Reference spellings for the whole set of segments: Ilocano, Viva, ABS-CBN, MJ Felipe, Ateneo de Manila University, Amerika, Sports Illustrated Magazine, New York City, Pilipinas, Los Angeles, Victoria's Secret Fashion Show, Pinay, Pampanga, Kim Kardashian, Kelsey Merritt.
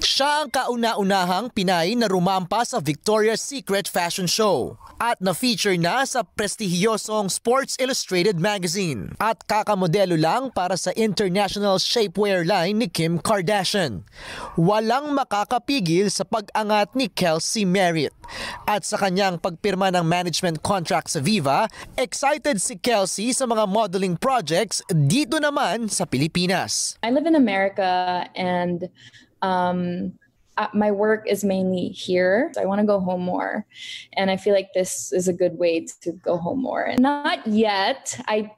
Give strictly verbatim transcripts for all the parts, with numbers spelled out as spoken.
Siya ang kauna-unahang Pinay na rumampa sa Victoria's Secret Fashion Show at na-feature na sa prestigyosong Sports Illustrated Magazine at kakamodelo lang para sa international shapewear line ni Kim Kardashian. Walang makakapigil sa pag-angat ni Kelsey Merritt at sa kanyang pagpirma ng management contract sa Viva. Excited si Kelsey sa mga modeling projects dito naman sa Pilipinas. I live in America and Um, my work is mainly here. So I want to go home more. And I feel like this is a good way to go home more. And not yet. I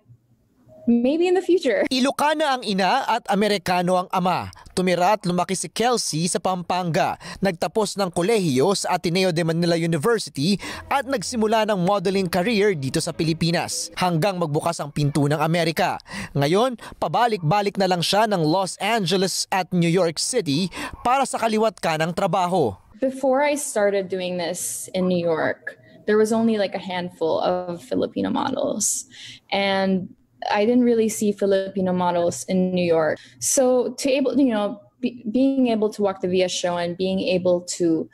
maybe in the future. Ilocana ang ina at Amerikano ang ama. Tumira at lumaki si Kelsey sa Pampanga. Nagtapos ng kolehiyo sa Ateneo de Manila University at nagsimula ng modeling career dito sa Pilipinas hanggang magbukas ang pinto ng Amerika. Ngayon, pabalik-balik na lang siya ng Los Angeles at New York City para sa kaliwat kanang trabaho. Before I started doing this in New York, there was only like a handful of Filipino models. And I didn't really see Filipino models in New York. So to able, you know, be, being able to walk the Via show and being able to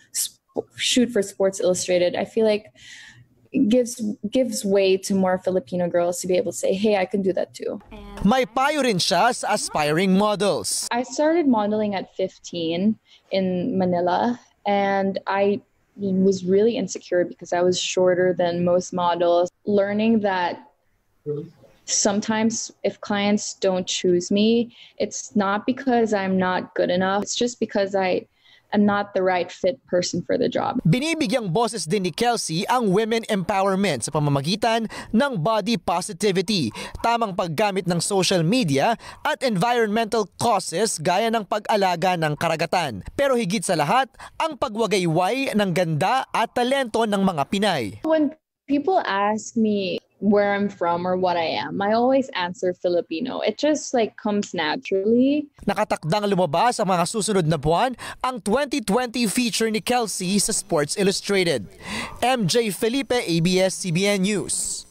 shoot for Sports Illustrated, I feel like gives gives way to more Filipino girls to be able to say, hey, I can do that too. May payo rin siya sa aspiring models. I started modeling at fifteen in Manila, and I was really insecure because I was shorter than most models. Learning that sometimes if clients don't choose me, it's not because I'm not good enough. It's just because I am not the right fit person for the job. Binibigyang boses din ni Kelsey ang women empowerment sa pamamagitan ng body positivity, tamang paggamit ng social media at environmental causes gaya ng pag-alaga ng karagatan. Pero higit sa lahat, ang pagwagayway ng ganda at talento ng mga Pinay. When people ask me where I'm from or what I am, I always answer Filipino. It just like comes naturally. Nakatakdang lumabas ang mga susunod na buwan ang twenty twenty feature ni Kelsey sa Sports Illustrated. M J Felipe, A B S C B N News.